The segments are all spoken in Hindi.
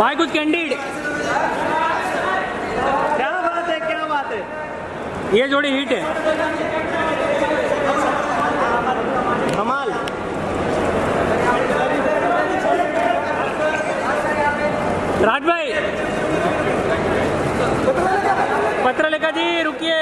भाई कुछ कैंडिड, क्या बात है, क्या बात है, ये जोड़ी हिट है, कमाल। राज भाई, पत्रलेखा जी रुकिए,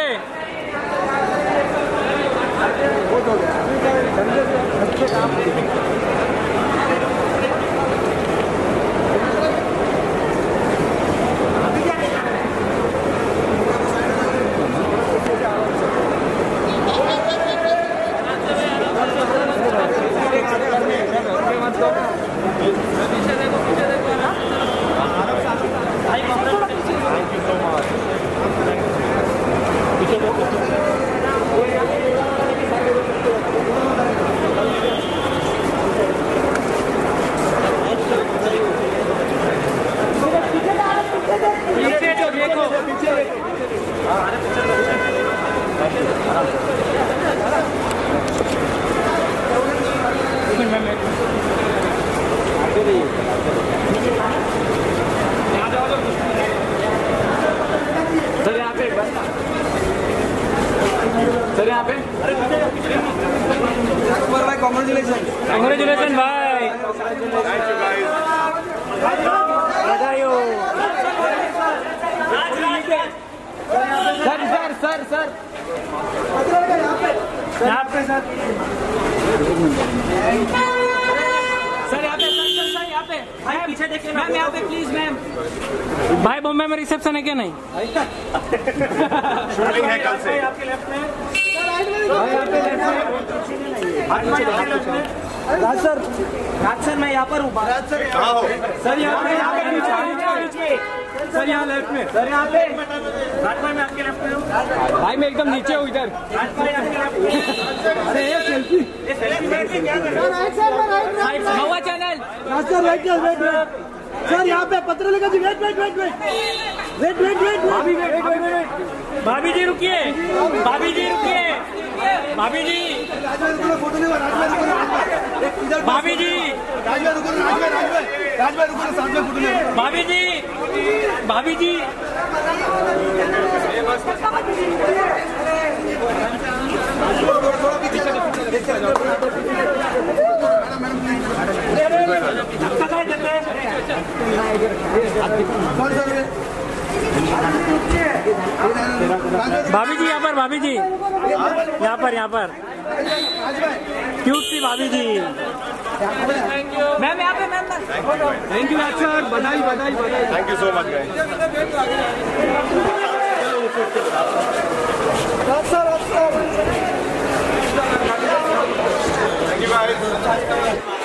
सर यहाँ पे भाई कॉन्ग्रेचुलेसन भाई, बधाई हो। सर सर सर सर यहाँ पे सर, सर यहाँ पे, सर यहाँ पे भाई पीछे देखिए मैम, यहाँ पे प्लीज मैम। भाई बॉम्बे में रिसेप्शन है क्या? नहीं शूटिंग है कल से। आपके लेफ्ट में राज सर, राज सर मैं यहाँ पर हूँ, राज सर यहाँ पे, सर यहाँ पे, सर यहाँ लेफ्ट में, सर यहाँ पे राज भाई मैं आपके लेफ्ट में हूँ भाई, मैं एकदम नीचे हूँ इधर। अरे ये सेल्फी, ये सेल्फी क्या कर रहे हो? राइट सर, राइट हवा channel, Raj sir right right. Sir यहाँ पे Patralekha ji wait wait wait wait wait wait wait भाभी, वेट वेट वेट भाभी जी रुकिए, भाभी जी रुकिए, भाभी जी, भाभी जी, भाभी जी, भाभी जी, भाभी जी यहाँ पर, भाभी जी यहाँ पर, यहाँ पर क्यूट सी भाभी जी। मैम यहाँ पे, मैम थैंक यू सर, बधाई बधाई बधाई, thank you so much sir, thank you.